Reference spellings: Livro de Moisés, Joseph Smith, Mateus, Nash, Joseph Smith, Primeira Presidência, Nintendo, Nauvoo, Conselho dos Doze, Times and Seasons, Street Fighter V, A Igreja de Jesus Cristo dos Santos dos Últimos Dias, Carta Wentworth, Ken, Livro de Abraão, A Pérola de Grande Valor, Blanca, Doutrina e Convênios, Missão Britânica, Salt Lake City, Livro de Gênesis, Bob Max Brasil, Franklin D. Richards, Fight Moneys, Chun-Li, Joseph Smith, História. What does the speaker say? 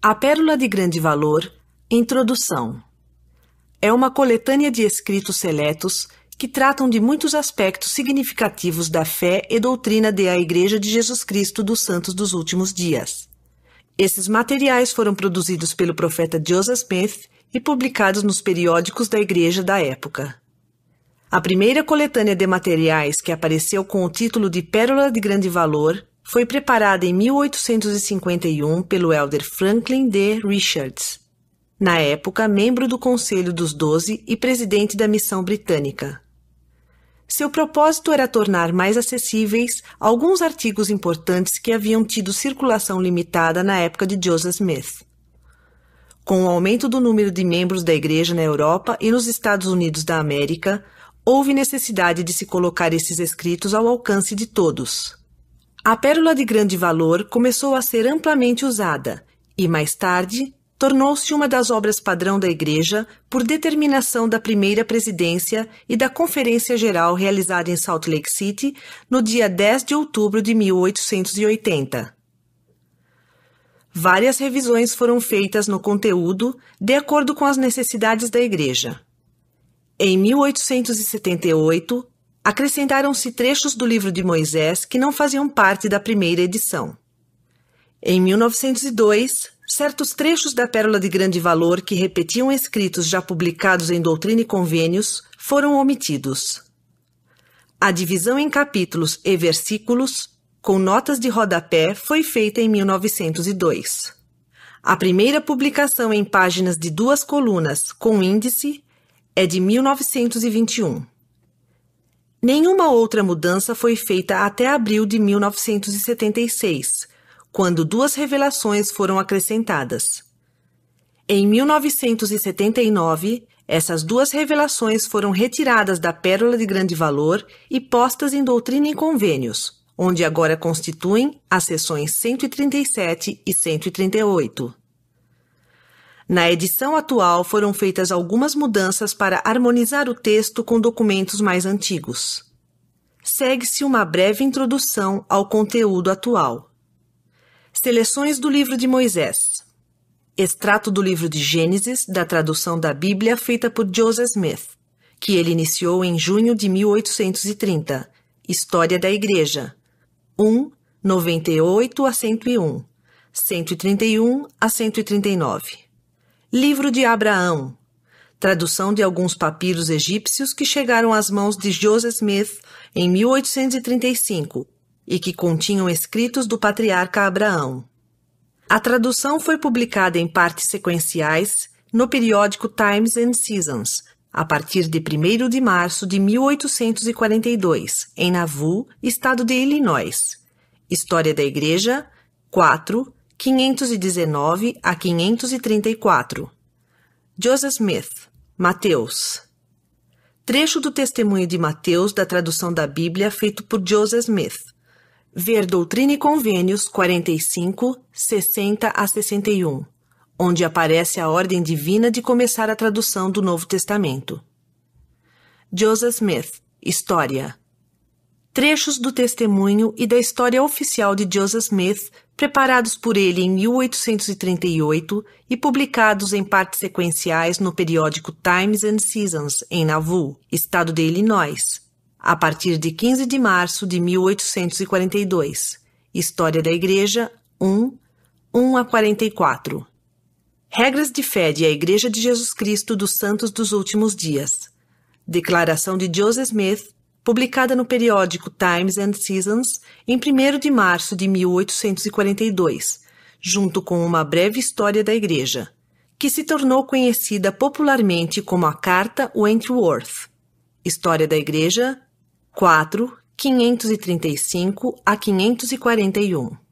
A Pérola de Grande Valor, Introdução. É uma coletânea de escritos seletos que tratam de muitos aspectos significativos da fé e doutrina de A Igreja de Jesus Cristo dos Santos dos Últimos Dias. Esses materiais foram produzidos pelo profeta Joseph Smith e publicados nos periódicos da Igreja da época. A primeira coletânea de materiais que apareceu com o título de Pérola de Grande Valor foi preparada em 1851 pelo elder Franklin D. Richards, na época membro do Conselho dos Doze e presidente da Missão Britânica. Seu propósito era tornar mais acessíveis alguns artigos importantes que haviam tido circulação limitada na época de Joseph Smith. Com o aumento do número de membros da Igreja na Europa e nos Estados Unidos da América, houve necessidade de se colocar esses escritos ao alcance de todos. A Pérola de Grande Valor começou a ser amplamente usada e, mais tarde, tornou-se uma das obras padrão da Igreja por determinação da primeira presidência e da Conferência Geral realizada em Salt Lake City no dia 10 de outubro de 1880. Várias revisões foram feitas no conteúdo de acordo com as necessidades da Igreja. Em 1878, acrescentaram-se trechos do Livro de Moisés que não faziam parte da primeira edição. Em 1902, certos trechos da Pérola de Grande Valor que repetiam escritos já publicados em Doutrina e Convênios foram omitidos. A divisão em capítulos e versículos, com notas de rodapé, foi feita em 1902. A primeira publicação em páginas de 2 colunas com índice é de 1921. Nenhuma outra mudança foi feita até abril de 1976, quando 2 revelações foram acrescentadas. Em 1979, essas 2 revelações foram retiradas da Pérola de Grande Valor e postas em Doutrina e Convênios, onde agora constituem as seções 137 e 138. Na edição atual foram feitas algumas mudanças para harmonizar o texto com documentos mais antigos. Segue-se uma breve introdução ao conteúdo atual. Seleções do Livro de Moisés. Extrato do Livro de Gênesis, da tradução da Bíblia feita por Joseph Smith, que ele iniciou em junho de 1830. História da Igreja. 1, 98 a 101, 131 a 139. Livro de Abraão, tradução de alguns papiros egípcios que chegaram às mãos de Joseph Smith em 1835 e que continham escritos do patriarca Abraão. A tradução foi publicada em partes sequenciais no periódico Times and Seasons, a partir de 1º de março de 1842, em Nauvoo, estado de Illinois. História da Igreja, 4, 519 a 534. Joseph Smith, Mateus. Trecho do Testemunho de Mateus da tradução da Bíblia feito por Joseph Smith. Ver Doutrina e Convênios 45, 60 a 61, onde aparece a ordem divina de começar a tradução do Novo Testamento. Joseph Smith, História. Trechos do testemunho e da história oficial de Joseph Smith, preparados por ele em 1838 e publicados em partes sequenciais no periódico Times and Seasons, em Nauvoo, estado de Illinois, a partir de 15 de março de 1842. História da Igreja, 1, 1 a 44. Regras de fé de A Igreja de Jesus Cristo dos Santos dos Últimos Dias. Declaração de Joseph Smith, publicada no periódico Times and Seasons em 1º de março de 1842, junto com uma breve história da Igreja, que se tornou conhecida popularmente como a Carta Wentworth. História da Igreja, 4, 535 a 541.